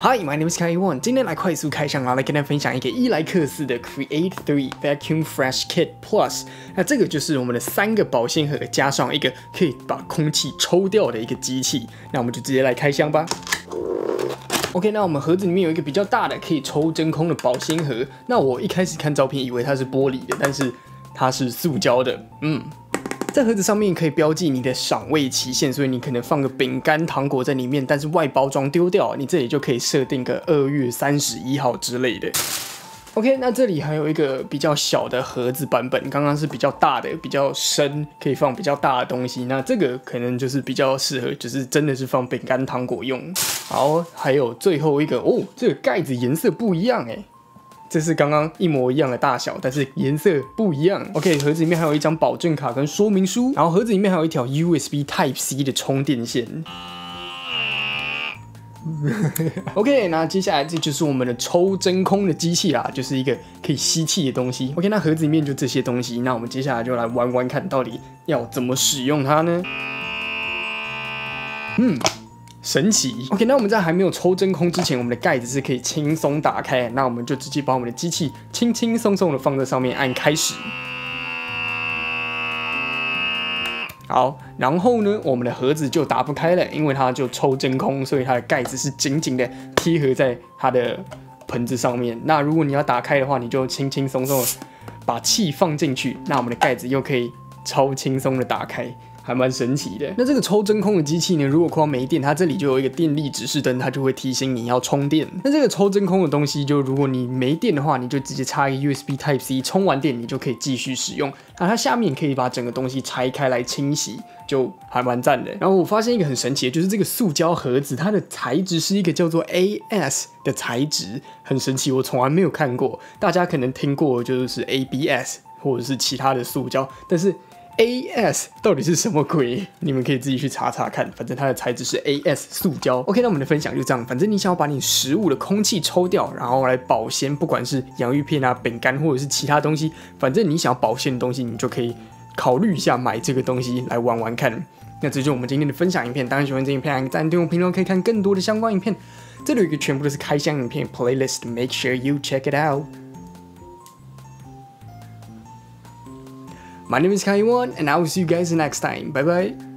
Hi, my name is Kaiwan. 今天来快速开箱啦，来跟大家分享一个伊莱克斯的 Create 3 Vacuum Fresh Kit Plus。那这个就是我们的3个保鲜盒加上一个可以把空气抽掉的一个机器。那我们就直接来开箱吧。OK， 那我们盒子里面有一个比较大的可以抽真空的保鲜盒。那我一开始看照片以为它是玻璃的，但是它是塑胶的。在盒子上面可以标记你的赏味期限，所以你可能放个饼干、糖果在里面，但是外包装丢掉，你这里就可以设定个2月31号之类的。OK， 那这里还有一个比较小的盒子版本，刚刚是比较大的、比较深，可以放比较大的东西。那这个可能就是比较适合，就是真的是放饼干、糖果用。好，还有最后一个哦，这个盖子颜色不一样哎。 这是刚刚一模一样的大小，但是颜色不一样。OK， 盒子里面还有一张保证卡跟说明书，然后盒子里面还有一条 USB Type C 的充电线。OK， 那接下来这就是我们的抽真空的机器啦，就是一个可以吸气的东西。OK， 那盒子里面就这些东西，那我们接下来就来玩玩看，到底要怎么使用它呢？神奇。OK， 那我们在还没有抽真空之前，我们的盖子是可以轻松打开。那我们就直接把我们的机器轻轻松松的放在上面，按开始。好，然后呢，我们的盒子就打不开了，因为它就抽真空，所以它的盖子是紧紧的贴合在它的盆子上面。那如果你要打开的话，你就轻轻松松的把气放进去，那我们的盖子又可以超轻松的打开。 还蛮神奇的。那这个抽真空的机器呢，如果快要没电，它这里就有一个电力指示灯，它就会提醒你要充电。那这个抽真空的东西，就如果你没电的话，你就直接插一个 USB Type C， 充完电你就可以继续使用。那它下面可以把整个东西拆开来清洗，就还蛮赞的。然后我发现一个很神奇的，就是这个塑胶盒子，它的材质是一个叫做 AS 的材质，很神奇，我从来没有看过。大家可能听过就是 ABS 或者是其他的塑胶，但是 AS 到底是什么鬼？你们可以自己去查查看，反正它的材质是 AS 塑胶。OK， 那我们的分享就这样。反正你想要把你食物的空气抽掉，然后来保鲜，不管是洋芋片啊、饼干或者是其他东西，反正你想要保鲜的东西，你就可以考虑一下买这个东西来玩玩看。那这就是我们今天的分享影片。当然喜欢这影片，按个赞，对我评论可以看更多的相关影片。这里有一个全部都是开箱影片 playlist，make sure you check it out。 My name is Kaiwan, and I will see you guys next time. Bye bye.